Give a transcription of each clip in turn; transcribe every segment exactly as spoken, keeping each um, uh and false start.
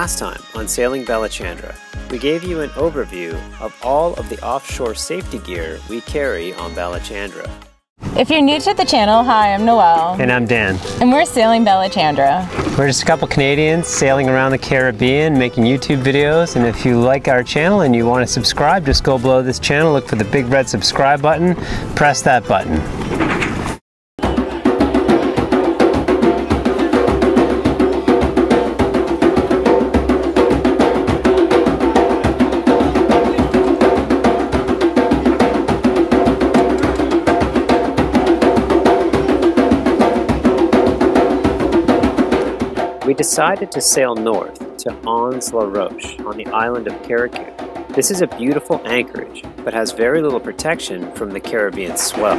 Last time on Sailing Balachandra, we gave you an overview of all of the offshore safety gear we carry on Balachandra. If you're new to the channel, hi, I'm Noel. And I'm Dan. And we're Sailing Balachandra. We're just a couple Canadians sailing around the Caribbean, making YouTube videos, and if you like our channel and you want to subscribe, just go below this channel, look for the big red subscribe button, press that button. We decided to sail north to Anse-la-Roche on the island of Carriacou. This is a beautiful anchorage, but has very little protection from the Caribbean swell.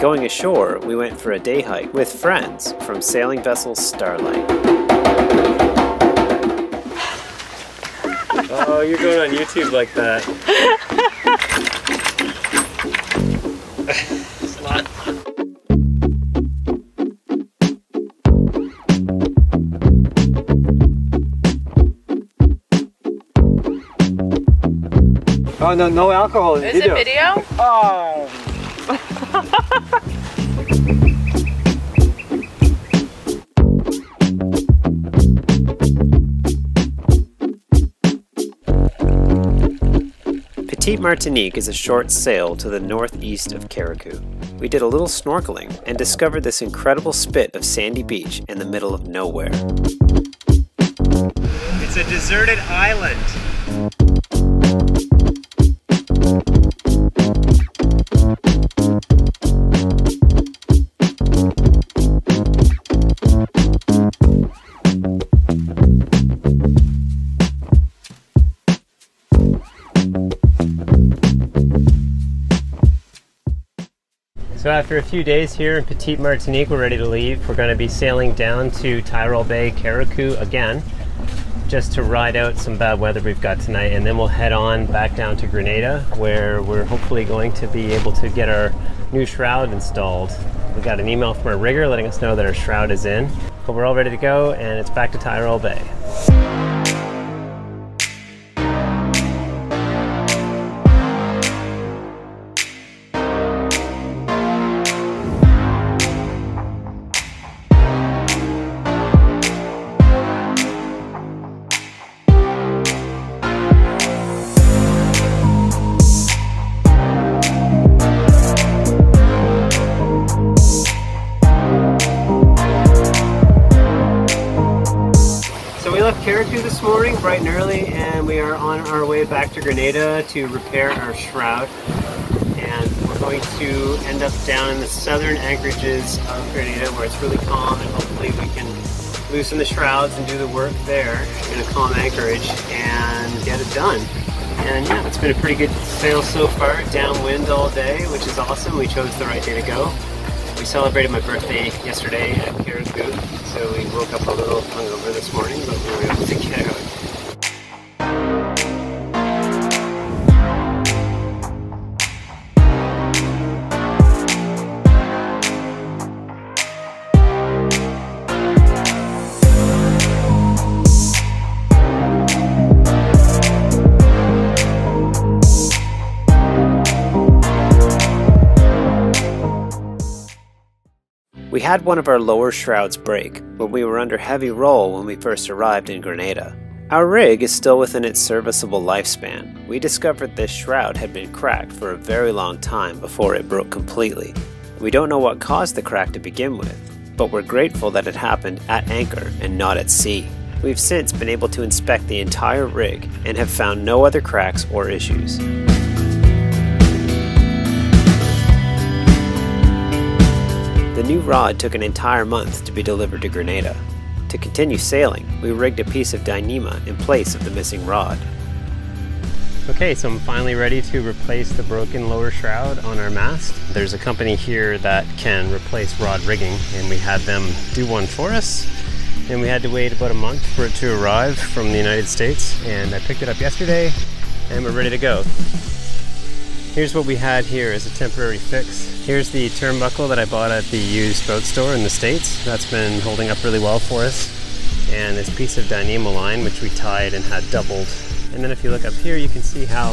Going ashore, we went for a day hike with friends from sailing vessel Starlight. Oh, you're going on YouTube like that. It's not. Oh, no, no alcohol in the video. Is it video? Oh. Petite Martinique is a short sail to the northeast of Carriacou. We did a little snorkeling and discovered this incredible spit of sandy beach in the middle of nowhere. It's a deserted island. So after a few days here in Petite Martinique, we're ready to leave. We're going to be sailing down to Tyrol Bay, Carriacou again, just to ride out some bad weather we've got tonight, and then we'll head on back down to Grenada, where we're hopefully going to be able to get our new shroud installed. We got an email from our rigger letting us know that our shroud is in, but we're all ready to go, and it's back to Tyrol Bay. Carriacou this morning, bright and early, and we are on our way back to Grenada to repair our shroud. And we're going to end up down in the southern anchorages of Grenada, where it's really calm, and hopefully we can loosen the shrouds and do the work there in a calm anchorage and get it done. And yeah, it's been a pretty good sail so far, downwind all day, which is awesome. We chose the right day to go. We celebrated my birthday yesterday at Carriacou, so we woke up a little hungover this morning, but we were able to get out. We had one of our lower shrouds break when we were under heavy roll when we first arrived in Grenada. Our rig is still within its serviceable lifespan. We discovered this shroud had been cracked for a very long time before it broke completely. We don't know what caused the crack to begin with, but we're grateful that it happened at anchor and not at sea. We've since been able to inspect the entire rig and have found no other cracks or issues. The new rod took an entire month to be delivered to Grenada. To continue sailing, we rigged a piece of Dyneema in place of the missing rod. Okay, so I'm finally ready to replace the broken lower shroud on our mast. There's a company here that can replace rod rigging, and we had them do one for us. And we had to wait about a month for it to arrive from the United States, and I picked it up yesterday. and we're ready to go. Here's what we had here as a temporary fix. Here's the turnbuckle that I bought at the used boat store in the States. That's been holding up really well for us. And this piece of Dyneema line, which we tied and had doubled. And then if you look up here, you can see how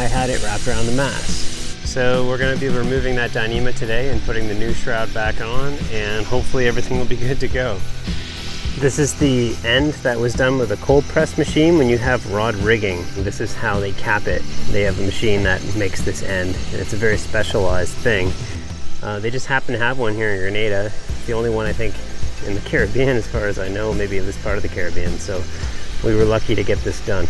I had it wrapped around the mast. So we're going to be removing that Dyneema today and putting the new shroud back on, and hopefully everything will be good to go. This is the end that was done with a cold press machine when you have rod rigging. This is how they cap it. They have a machine that makes this end, and it's a very specialized thing. Uh, they just happen to have one here in Grenada. It's the only one, I think, in the Caribbean, as far as I know, maybe in this part of the Caribbean. So we were lucky to get this done.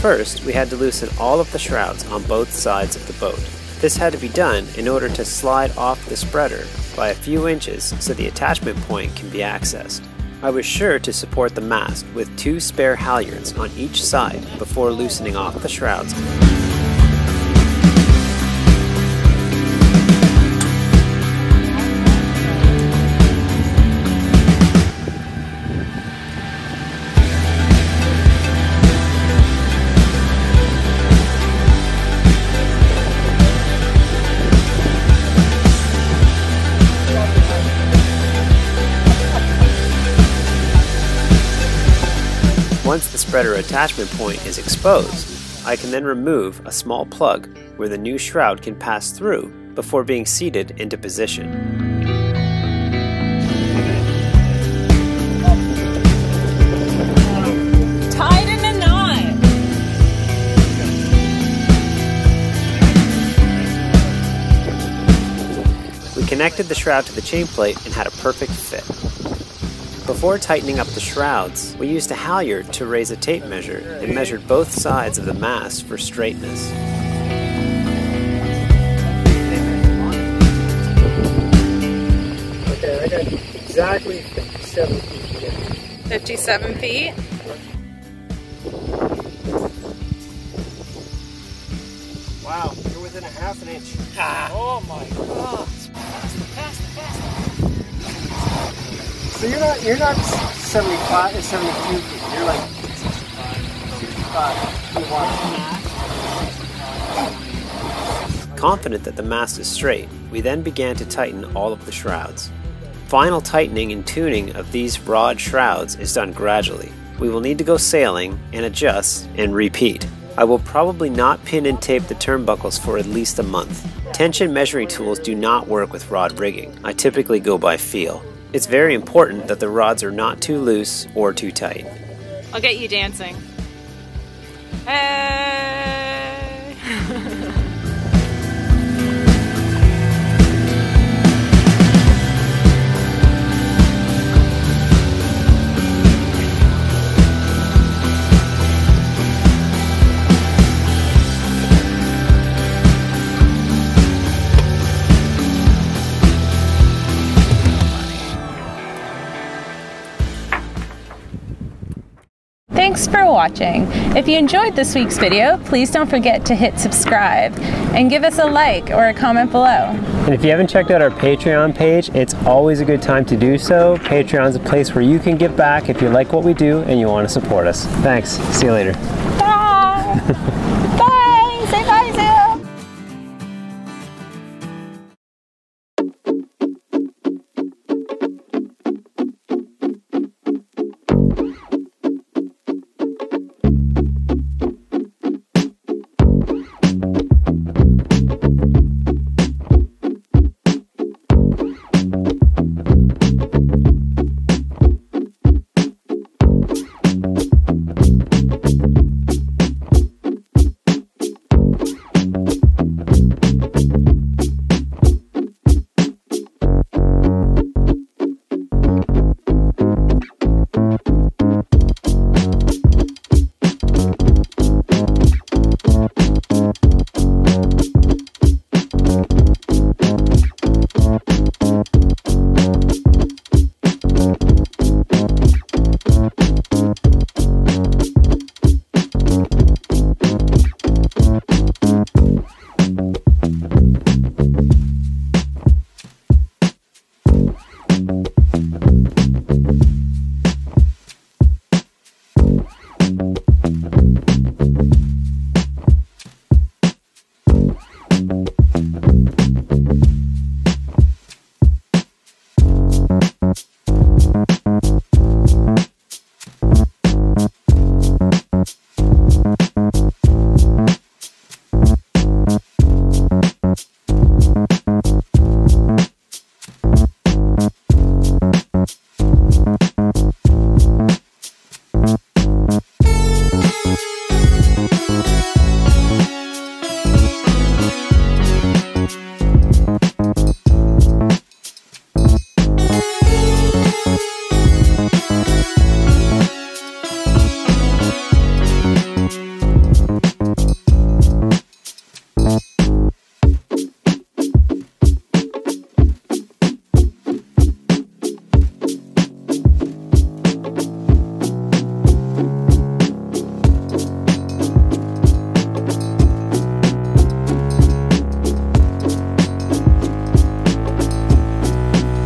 First, we had to loosen all of the shrouds on both sides of the boat. This had to be done in order to slide off the spreader by a few inches so the attachment point can be accessed. I was sure to support the mast with two spare halyards on each side before loosening off the shrouds. Once the spreader attachment point is exposed, I can then remove a small plug where the new shroud can pass through before being seated into position. Tied in a knot! We connected the shroud to the chain plate and had a perfect fit. Before tightening up the shrouds, we used a halyard to raise a tape measure and measured both sides of the mast for straightness. Okay, I got exactly fifty-seven feet here. fifty-seven feet? Wow, you're within a half an inch. Ah. Oh my God. Faster, faster, faster. So you're not, you're not seventy-five, seventy-two, you're like sixty-five. Confident that the mast is straight, we then began to tighten all of the shrouds. Final tightening and tuning of these rod shrouds is done gradually. We will need to go sailing and adjust and repeat. I will probably not pin and tape the turnbuckles for at least a month. Tension measuring tools do not work with rod rigging. I typically go by feel. It's very important that the rods are not too loose or too tight. I'll get you dancing. Hey! Thanks for watching. If you enjoyed this week's video, please don't forget to hit subscribe and give us a like or a comment below. And if you haven't checked out our Patreon page, it's always a good time to do so. Patreon's a place where you can give back if you like what we do and you want to support us. Thanks. See you later. Bye!